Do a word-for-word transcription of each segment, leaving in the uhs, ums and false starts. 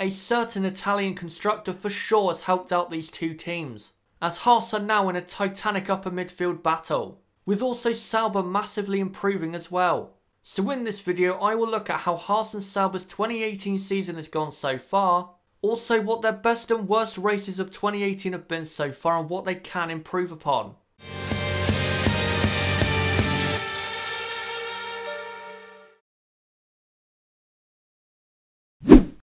a certain Italian constructor for sure has helped out these two teams, as Haas are now in a titanic upper midfield battle, with also Sauber massively improving as well. So in this video I will look at how Haas and Sauber's twenty eighteen season has gone so far, also what their best and worst races of twenty eighteen have been so far and what they can improve upon.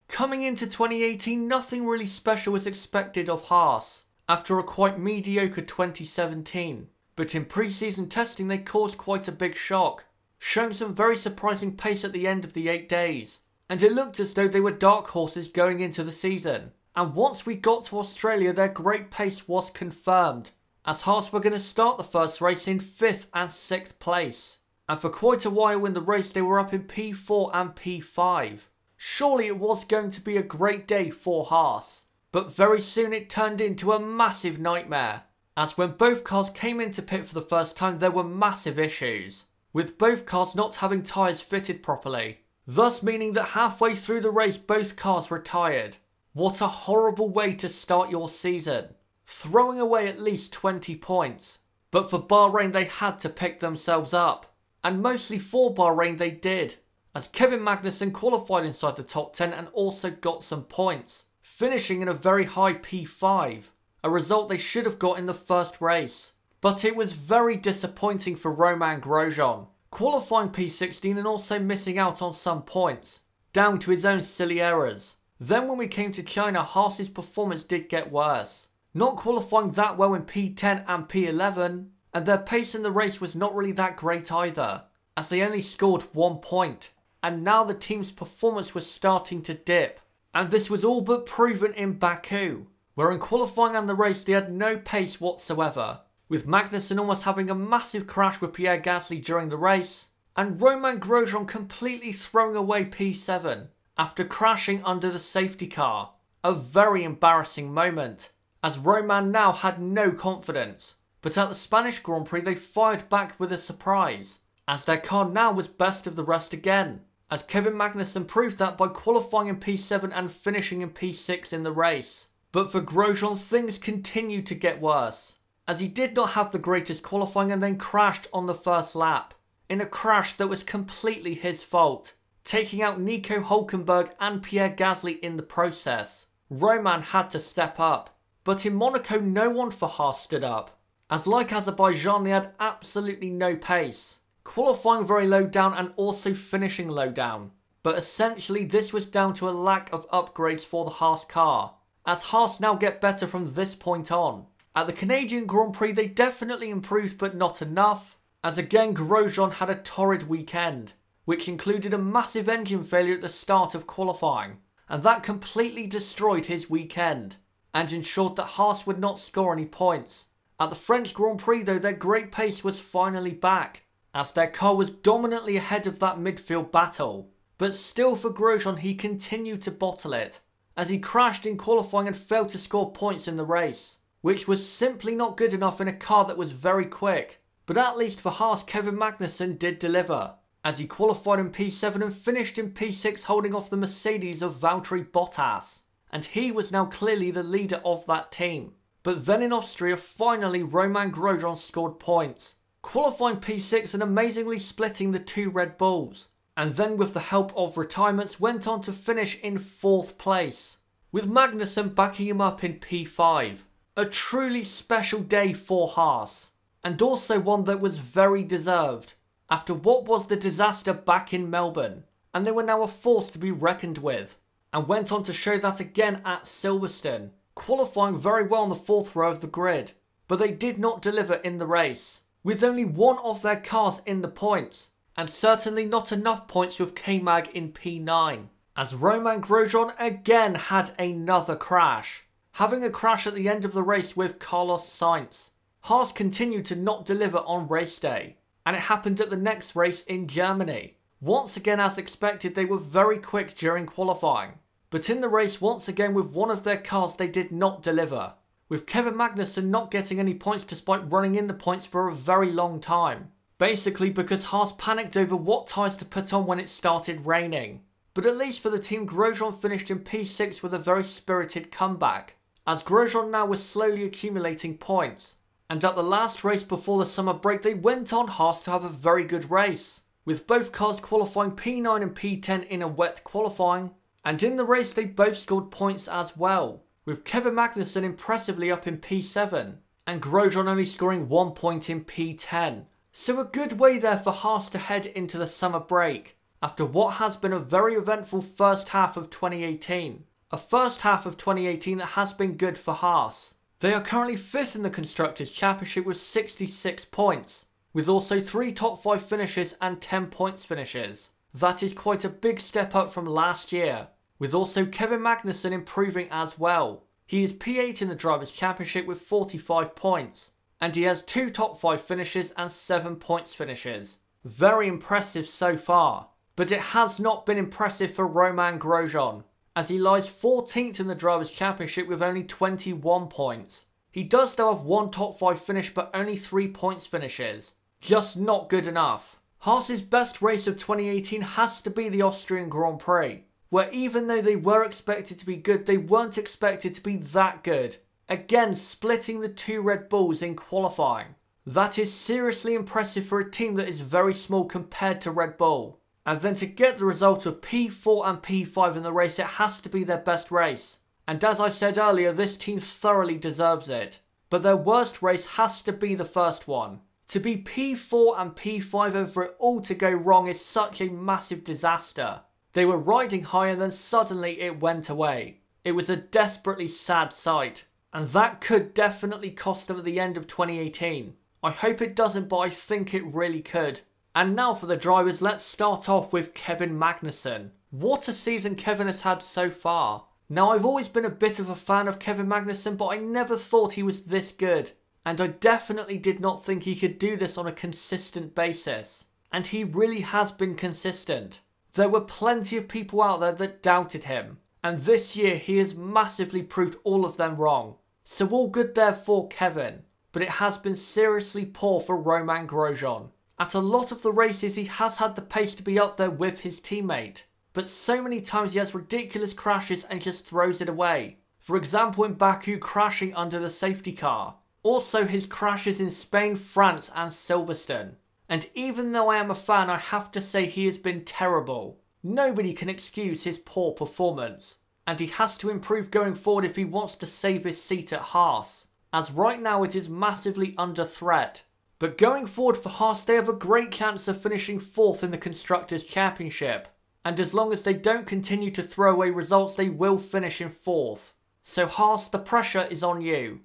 Coming into twenty eighteen, nothing really special was expected of Haas, after a quite mediocre twenty seventeen, but in pre-season testing they caused quite a big shock, showing some very surprising pace at the end of the eight days, and it looked as though they were dark horses going into the season, and once we got to Australia their great pace was confirmed, as Haas were going to start the first race in fifth and sixth place, and for quite a while in the race they were up in P four and P five. Surely it was going to be a great day for Haas, but very soon it turned into a massive nightmare, as when both cars came into pit for the first time there were massive issues, with both cars not having tyres fitted properly, thus meaning that halfway through the race both cars were tired. What a horrible way to start your season, throwing away at least twenty points, but for Bahrain they had to pick themselves up, and mostly for Bahrain they did, as Kevin Magnussen qualified inside the top ten and also got some points, finishing in a very high P five, a result they should have got in the first race. But it was very disappointing for Romain Grosjean, qualifying P sixteen and also missing out on some points, down to his own silly errors. Then when we came to China, Haas's performance did get worse, not qualifying that well in P ten and P eleven, and their pace in the race was not really that great either, as they only scored one point. And now the team's performance was starting to dip, and this was all but proven in Baku, where in qualifying and the race they had no pace whatsoever, with Magnussen almost having a massive crash with Pierre Gasly during the race, and Romain Grosjean completely throwing away P seven after crashing under the safety car. A very embarrassing moment, as Romain now had no confidence, but at the Spanish Grand Prix they fired back with a surprise, as their car now was best of the rest again, as Kevin Magnussen proved that by qualifying in P seven and finishing in P six in the race. But for Grosjean things continued to get worse, as he did not have the greatest qualifying and then crashed on the first lap, in a crash that was completely his fault, taking out Nico Hülkenberg and Pierre Gasly in the process. Romain had to step up, but in Monaco no one for Haas stood up, as like Azerbaijan they had absolutely no pace, qualifying very low down and also finishing low down. But essentially this was down to a lack of upgrades for the Haas car, as Haas now get better from this point on. At the Canadian Grand Prix they definitely improved but not enough, as again Grosjean had a torrid weekend, which included a massive engine failure at the start of qualifying, and that completely destroyed his weekend, and ensured that Haas would not score any points. At the French Grand Prix though their great pace was finally back, as their car was dominantly ahead of that midfield battle, but still for Grosjean he continued to bottle it, as he crashed in qualifying and failed to score points in the race, which was simply not good enough in a car that was very quick. But at least for Haas, Kevin Magnussen did deliver, as he qualified in P seven and finished in P six, holding off the Mercedes of Valtteri Bottas, and he was now clearly the leader of that team. But then in Austria finally Romain Grosjean scored points, qualifying P six and amazingly splitting the two Red Bulls, and then with the help of retirements went on to finish in fourth place, with Magnussen backing him up in P five. A truly special day for Haas, and also one that was very deserved, after what was the disaster back in Melbourne, and they were now a force to be reckoned with, and went on to show that again at Silverstone, qualifying very well in the fourth row of the grid, but they did not deliver in the race, with only one of their cars in the points, and certainly not enough points with K-Mag in P nine, as Romain Grosjean again had another crash, having a crash at the end of the race with Carlos Sainz. Haas continued to not deliver on race day, and it happened at the next race in Germany. Once again as expected they were very quick during qualifying, but in the race once again with one of their cars they did not deliver, with Kevin Magnussen not getting any points despite running in the points for a very long time, basically because Haas panicked over what tyres to put on when it started raining, But at least for the team, Grosjean finished in P six with a very spirited comeback, as Grosjean now was slowly accumulating points. And at the last race before the summer break, they went on Haas to have a very good race, with both cars qualifying P nine and P ten in a wet qualifying, and in the race they both scored points as well, with Kevin Magnussen impressively up in P seven, and Grosjean only scoring one point in P ten. So a good way there for Haas to head into the summer break, after what has been a very eventful first half of twenty eighteen. A first half of twenty eighteen that has been good for Haas. They are currently fifth in the Constructors' Championship with sixty-six points, with also three top five finishes and ten points finishes. That is quite a big step up from last year, with also Kevin Magnussen improving as well. He is P eight in the Drivers' Championship with forty-five points, and he has two top five finishes and seven points finishes. Very impressive so far. But it has not been impressive for Romain Grosjean, as he lies fourteenth in the Drivers' Championship with only twenty-one points. He does though have one top five finish but only three points finishes. Just not good enough. Haas's best race of twenty eighteen has to be the Austrian Grand Prix, where even though they were expected to be good, they weren't expected to be that good. Again, splitting the two Red Bulls in qualifying. That is seriously impressive for a team that is very small compared to Red Bull. And then to get the result of P four and P five in the race, it has to be their best race. And as I said earlier, this team thoroughly deserves it. But their worst race has to be the first one. To be P four and P five and for it all to go wrong is such a massive disaster. They were riding high and then suddenly it went away. It was a desperately sad sight. And that could definitely cost them at the end of twenty eighteen. I hope it doesn't, but I think it really could. And now for the drivers, let's start off with Kevin Magnussen. What a season Kevin has had so far. Now, I've always been a bit of a fan of Kevin Magnussen, but I never thought he was this good. And I definitely did not think he could do this on a consistent basis. And he really has been consistent. There were plenty of people out there that doubted him. And this year, he has massively proved all of them wrong. So all good there for Kevin. But it has been seriously poor for Romain Grosjean. At a lot of the races, he has had the pace to be up there with his teammate, but so many times he has ridiculous crashes and just throws it away. For example, in Baku, crashing under the safety car. Also his crashes in Spain, France and Silverstone. And even though I am a fan, I have to say he has been terrible. Nobody can excuse his poor performance. And he has to improve going forward if he wants to save his seat at Haas, as right now it is massively under threat. But going forward for Haas, they have a great chance of finishing fourth in the Constructors' Championship. And as long as they don't continue to throw away results, they will finish in fourth. So Haas, the pressure is on you.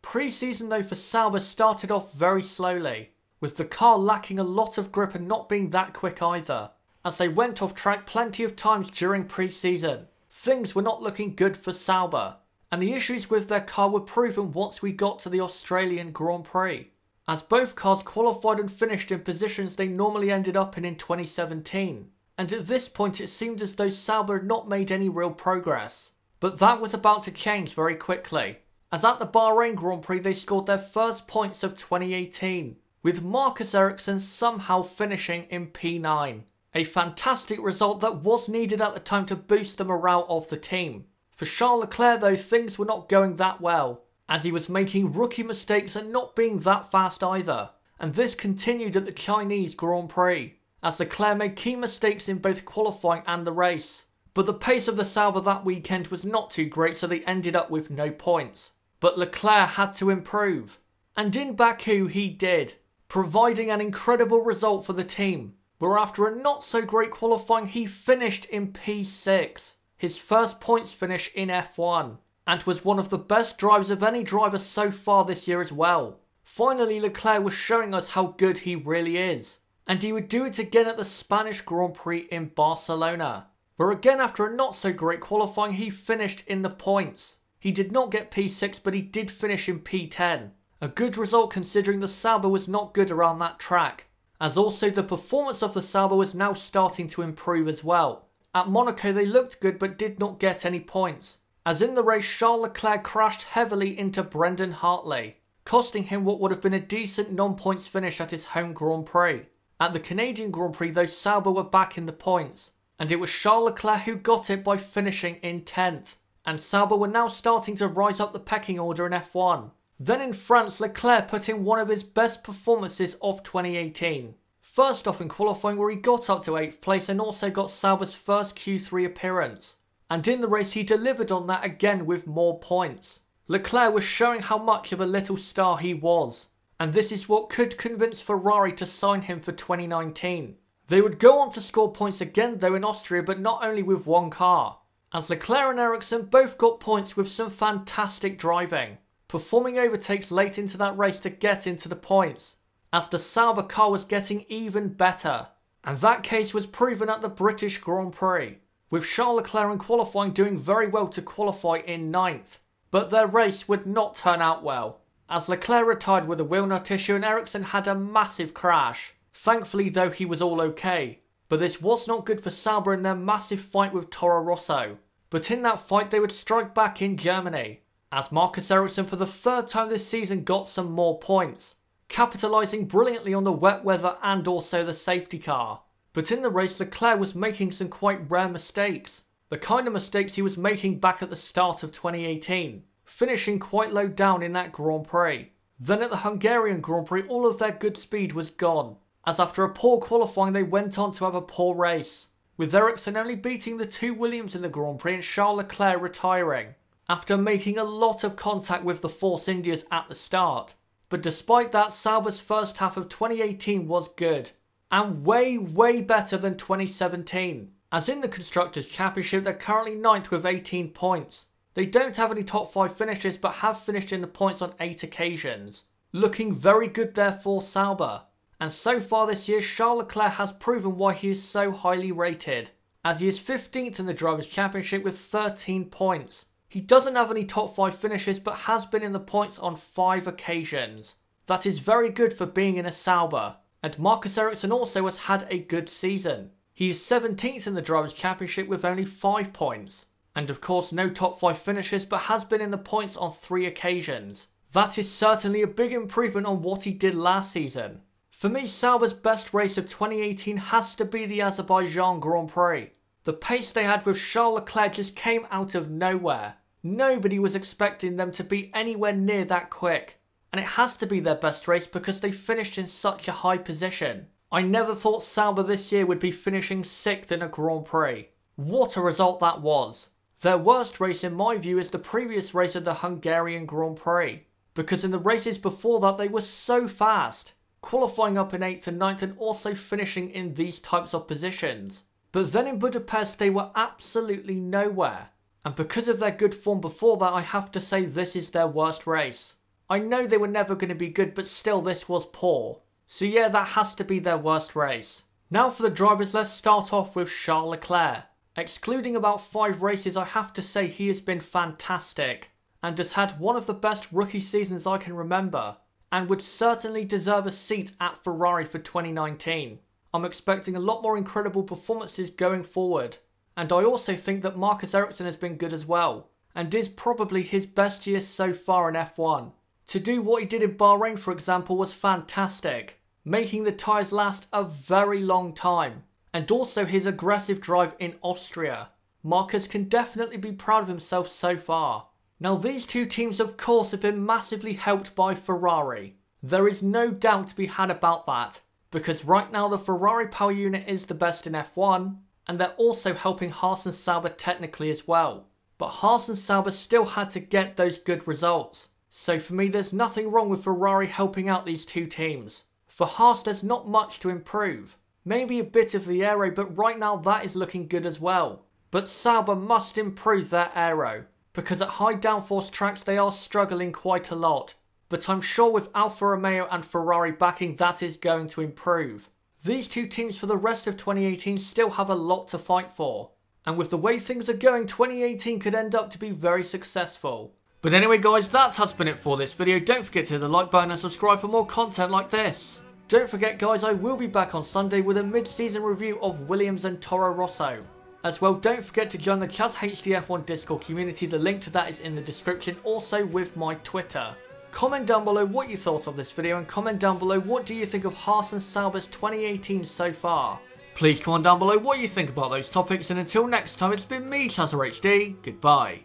Pre-season though for Sauber started off very slowly, with the car lacking a lot of grip and not being that quick either, as they went off track plenty of times during pre-season. Things were not looking good for Sauber. And the issues with their car were proven once we got to the Australian Grand Prix, as both cars qualified and finished in positions they normally ended up in in twenty seventeen. And at this point it seemed as though Sauber had not made any real progress. But that was about to change very quickly, as at the Bahrain Grand Prix they scored their first points of twenty eighteen, with Marcus Ericsson somehow finishing in P nine. A fantastic result that was needed at the time to boost the morale of the team. For Charles Leclerc though, things were not going that well, as he was making rookie mistakes and not being that fast either. And this continued at the Chinese Grand Prix, as Leclerc made key mistakes in both qualifying and the race. But the pace of the Sauber that weekend was not too great, so they ended up with no points. But Leclerc had to improve. And in Baku he did, providing an incredible result for the team, where after a not so great qualifying he finished in P six. His first points finish in F one, and was one of the best drives of any driver so far this year as well. Finally, Leclerc was showing us how good he really is, and he would do it again at the Spanish Grand Prix in Barcelona, where again after a not so great qualifying he finished in the points. He did not get P six, but he did finish in P ten, a good result considering the Sauber was not good around that track, as also the performance of the Sauber was now starting to improve as well. At Monaco they looked good but did not get any points, as in the race Charles Leclerc crashed heavily into Brendan Hartley, costing him what would have been a decent non-points finish at his home Grand Prix. At the Canadian Grand Prix though, Sauber were back in the points, and it was Charles Leclerc who got it by finishing in tenth, and Sauber were now starting to rise up the pecking order in F one. Then in France, Leclerc put in one of his best performances of twenty eighteen. First off in qualifying, where he got up to eighth place and also got Sauber's first Q three appearance, and in the race he delivered on that again with more points. Leclerc was showing how much of a little star he was, and this is what could convince Ferrari to sign him for twenty nineteen. They would go on to score points again though in Austria, but not only with one car, as Leclerc and Ericsson both got points with some fantastic driving, performing overtakes late into that race to get into the points, as the Sauber car was getting even better. And that case was proven at the British Grand Prix, with Charles Leclerc in qualifying doing very well to qualify in ninth. But their race would not turn out well, as Leclerc retired with a wheel nut issue and Ericsson had a massive crash. Thankfully though, he was all okay, but this was not good for Sauber in their massive fight with Toro Rosso. But in that fight they would strike back in Germany, as Marcus Ericsson for the third time this season got some more points, capitalising brilliantly on the wet weather and also the safety car. But in the race, Leclerc was making some quite rare mistakes, the kind of mistakes he was making back at the start of twenty eighteen, finishing quite low down in that Grand Prix. Then at the Hungarian Grand Prix, all of their good speed was gone, as after a poor qualifying they went on to have a poor race, with Ericsson only beating the two Williams in the Grand Prix and Charles Leclerc retiring, after making a lot of contact with the Force Indias at the start. But despite that, Sauber's first half of twenty eighteen was good, and way, way better than twenty seventeen. As in the Constructors' Championship, they're currently ninth with eighteen points. They don't have any top five finishes, but have finished in the points on eight occasions. Looking very good there for Sauber. And so far this year, Charles Leclerc has proven why he is so highly rated, as he is fifteenth in the Drivers' Championship with thirteen points. He doesn't have any top five finishes, but has been in the points on five occasions. That is very good for being in a Sauber. And Marcus Ericsson also has had a good season. He is seventeenth in the Drivers' Championship with only five points. And of course no top five finishes, but has been in the points on three occasions. That is certainly a big improvement on what he did last season. For me, Sauber's best race of twenty eighteen has to be the Azerbaijan Grand Prix. The pace they had with Charles Leclerc just came out of nowhere. Nobody was expecting them to be anywhere near that quick. And it has to be their best race because they finished in such a high position. I never thought Sauber this year would be finishing sixth in a Grand Prix. What a result that was. Their worst race in my view is the previous race of the Hungarian Grand Prix, because in the races before that they were so fast, qualifying up in eighth and ninth and also finishing in these types of positions. But then in Budapest they were absolutely nowhere, and because of their good form before that, I have to say this is their worst race. I know they were never going to be good, but still this was poor. So yeah, that has to be their worst race. Now for the drivers, let's start off with Charles Leclerc. Excluding about five races, I have to say he has been fantastic, and has had one of the best rookie seasons I can remember, and would certainly deserve a seat at Ferrari for twenty nineteen. I'm expecting a lot more incredible performances going forward. And I also think that Marcus Ericsson has been good as well, and is probably his best year so far in F one. To do what he did in Bahrain, for example, was fantastic, making the tyres last a very long time, and also his aggressive drive in Austria. Marcus can definitely be proud of himself so far. Now these two teams of course have been massively helped by Ferrari. There is no doubt to be had about that, because right now the Ferrari power unit is the best in F one, and they're also helping Haas and Sauber technically as well. But Haas and Sauber still had to get those good results. So for me there's nothing wrong with Ferrari helping out these two teams. For Haas there's not much to improve. Maybe a bit of the aero, but right now that is looking good as well. But Sauber must improve their aero, because at high downforce tracks they are struggling quite a lot. But I'm sure with Alfa Romeo and Ferrari backing, that is going to improve. These two teams for the rest of twenty eighteen still have a lot to fight for. And with the way things are going, twenty eighteen could end up to be very successful. But anyway guys, that has been it for this video. Don't forget to hit the like button and subscribe for more content like this. Don't forget guys, I will be back on Sunday with a mid-season review of Williams and Toro Rosso. As well, don't forget to join the ChazHD F one Discord community. The link to that is in the description, also with my Twitter. Comment down below what you thought of this video, and comment down below what do you think of Haas and Sauber's twenty eighteen so far. Please comment down below what you think about those topics, and until next time, it's been me, ChazerHD, goodbye.